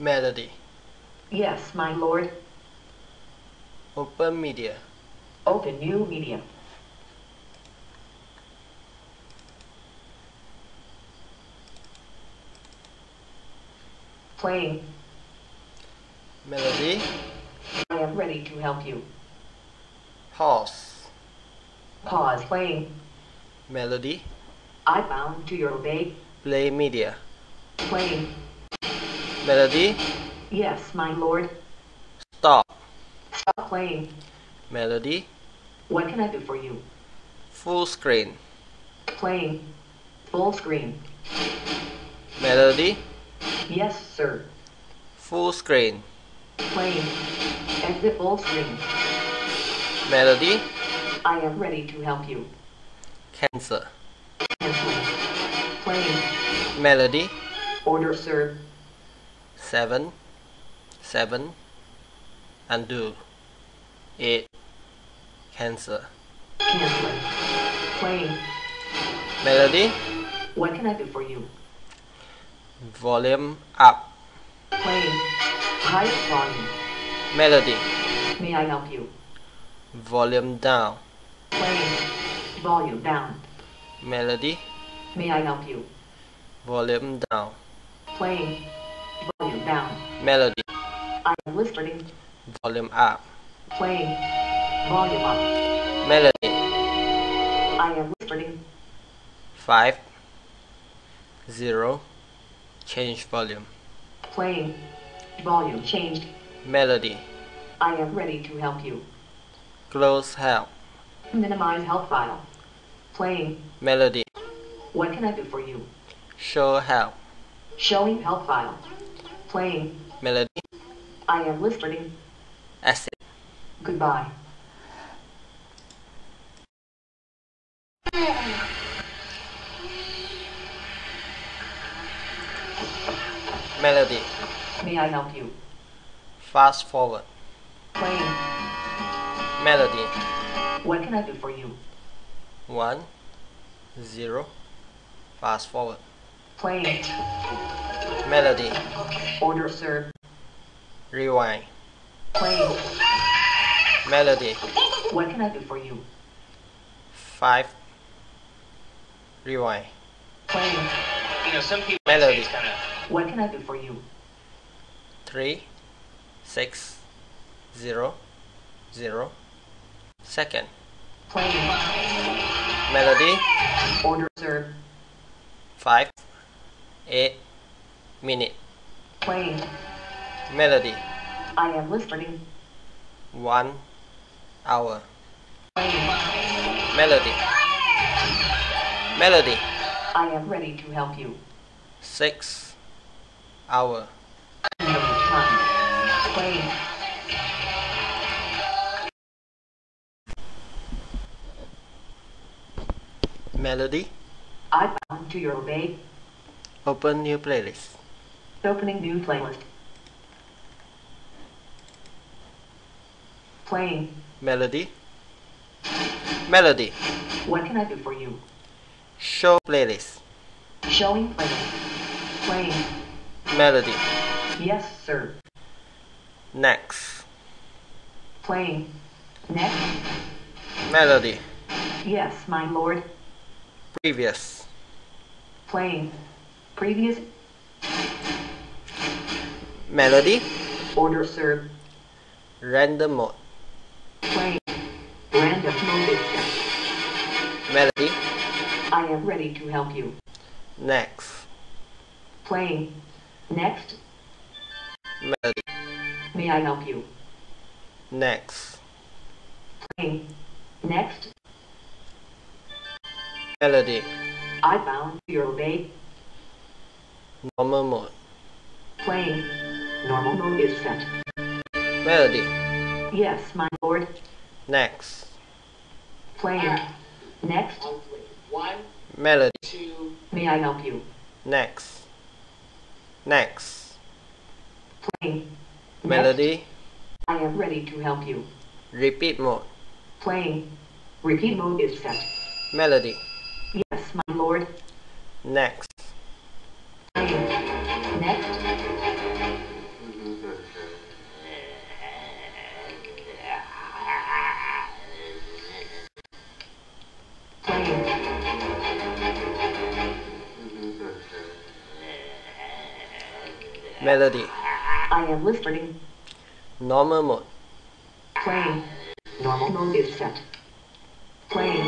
Melody. Yes, my lord. Open media. Open new media. Playing. Melody. I am ready to help you. Pause. Pause playing. Melody. I bound to your obey. Play media. Playing. Melody. Yes, my lord. Stop. Stop playing. Melody. What can I do for you? Full screen. Playing. Full screen. Melody. Yes, sir. Full screen. Playing. Exit full screen. Melody. I am ready to help you. Cancel. Cancel. Playing. Melody. Order, sir. 7. Undo. 8. Cancel. Cancel. Playing. Melody. What can I do for you? Volume up. Playing. High volume. Melody. May I help you? Volume down. Playing. Volume down. Melody. May I help you? Volume down. Playing. Volume down. Melody. I am listening. Volume up. Playing. Volume up. Melody. I am listening. 5. 0. Change volume. Playing. Volume changed. Melody. I am ready to help you. Close help. Minimize help file. Playing. Melody. What can I do for you? Show help. Showing help file. Playing. Melody. I am listening. Exit. Goodbye. Melody. May I help you? Fast forward. Playing. Melody. What can I do for you? 1. 0. Fast forward. Playing. Melody. Order, sir. Rewind. Playing. Melody. What can I do for you? 5. Rewind. Playing. You know, some people. Melody. What can I do for you? 3. 6. 0. 0. Second. Playing. Melody. Order, sir. 5. 8. Minute. Playing. Melody. I am listening. 1 hour. Playing. Melody. Melody. I am ready to help you. 6 hour. Playing. Melody. I bound to your obey. Open new playlist. Opening new playlist. Playing. Melody. Melody. What can I do for you? Show playlist. Showing playlist. Playing. Melody. Yes, sir. Next. Playing. Next. Melody. Yes, my lord. Previous. Playing. Previous. Melody. Order, sir. Random mode. Playing. Random mode. Melody. I am ready to help you. Next. Playing. Next. Melody. May I help you? Next. Playing. Next. Melody. I bound to your obey. Normal mode. Playing. Normal mode is set. Melody. Yes, my lord. Next. Playing. Next. 1. Melody. 2. May I help you? Next. Next. Playing. Melody. Next. I am ready to help you. Repeat mode. Playing. Repeat mode is set. Melody. Yes, my lord. Next. Playing. Next. Melody. I am listening. Normal mode. Playing. Normal mode is set. Playing.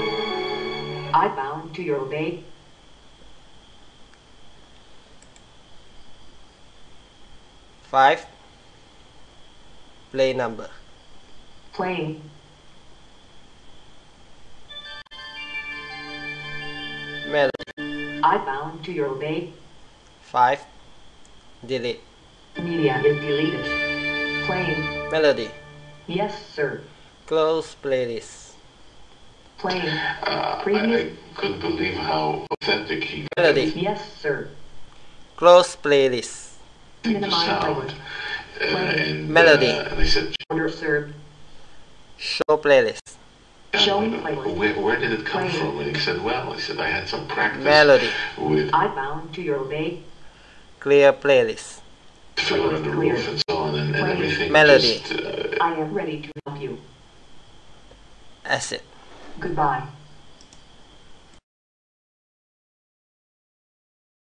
I bound to your obey. Five. Play number. Playing. Melody. I bound to your obey. Five. Delete. Media is deleted. Playing. Melody. Yes, sir. Close playlist. Playing. I couldn't believe how authentic he got. Melody. Yes, sir. Close playlist. Minimize sound. Melody. They said underserved. Show playlist. Where did it come from? And he said, well, I had some practice. Melody. With I bound to your obey. Clear playlist. Fell under the roof and so on and everything. Melody. I am ready to help you. Exit. Goodbye.